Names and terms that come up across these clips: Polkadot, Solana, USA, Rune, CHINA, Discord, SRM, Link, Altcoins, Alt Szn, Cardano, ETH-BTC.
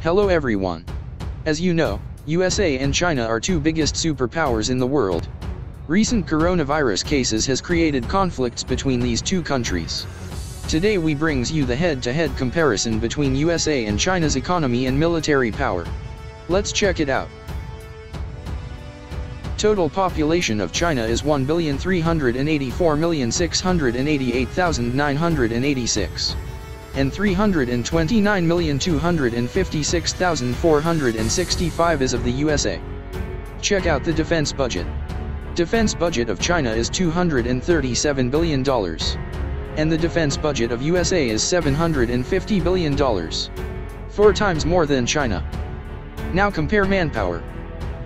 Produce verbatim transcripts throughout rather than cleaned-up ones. Hello everyone. As you know, U S A and China are two biggest superpowers in the world. Recent coronavirus cases has created conflicts between these two countries. Today we brings you the head-to-head comparison between U S A and China's economy and military power. Let's check it out. Total population of China is one billion three hundred eighty-four million six hundred eighty-eight thousand nine hundred eighty-six. And three hundred twenty-nine million two hundred fifty-six thousand four hundred sixty-five is of the U S A. Check out the defense budget. Defense budget of China is two hundred thirty-seven billion dollars. And the defense budget of U S A is seven hundred fifty billion dollars. Four times more than China. Now compare manpower.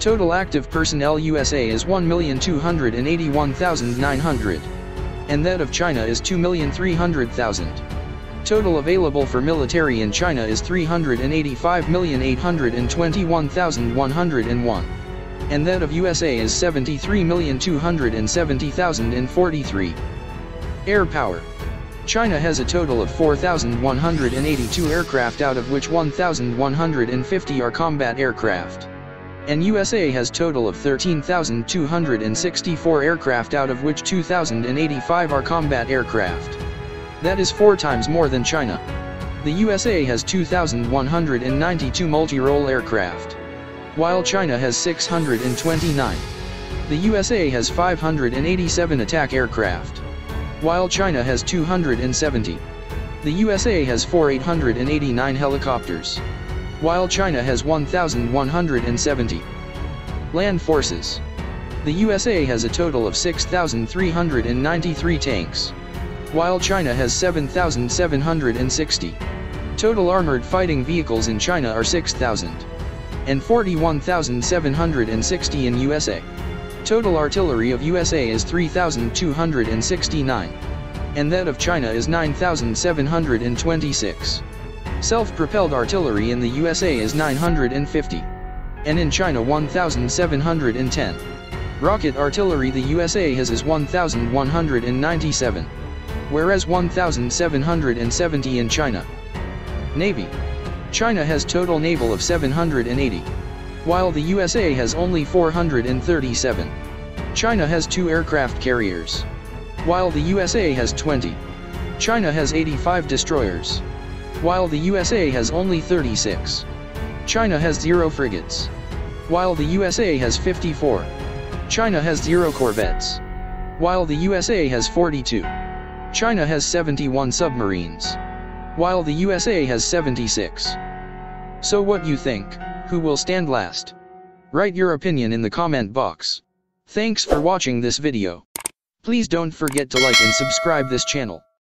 Total active personnel U S A is one million two hundred eighty-one thousand nine hundred. And that of China is two million three hundred thousand. Total available for military in China is three hundred eighty-five million eight hundred twenty-one thousand one hundred one. And that of U S A is seventy-three million two hundred seventy thousand forty-three. Air power. China has a total of four thousand one hundred eighty-two aircraft, out of which one thousand one hundred fifty are combat aircraft. And U S A has total of thirteen thousand two hundred sixty-four aircraft, out of which two thousand eighty-five are combat aircraft. That is four times more than China. The U S A has two thousand one hundred ninety-two multi-role aircraft, while China has six hundred twenty-nine. The U S A has five hundred eighty-seven attack aircraft, while China has two hundred seventy. The U S A has four thousand eight hundred eighty-nine helicopters, while China has one thousand one hundred seventy. Land forces. The U S A has a total of six thousand three hundred ninety-three tanks, while China has seven thousand seven hundred sixty. Total armored fighting vehicles in China are six thousand, and forty-one thousand seven hundred sixty in U S A. Total artillery of U S A is three thousand two hundred sixty-nine, and that of China is nine thousand seven hundred twenty-six. Self-propelled artillery in the U S A is nine hundred fifty, and in China one thousand seven hundred ten. Rocket artillery the U S A has is one thousand one hundred ninety-seven. Whereas one thousand seven hundred seventy in China. Navy. China has total naval of seven hundred eighty, while the U S A has only four hundred thirty-seven. China has two aircraft carriers, while the U S A has twenty. China has eighty-five destroyers, while the U S A has only thirty-six. China has zero frigates, while the U S A has fifty-four. China has zero corvettes, while the U S A has forty-two. China has seventy-one submarines, while the U S A has seventy-six. So what you think, who will stand last? Write your opinion in the comment box. Thanks for watching this video. Please don't forget to like and subscribe this channel.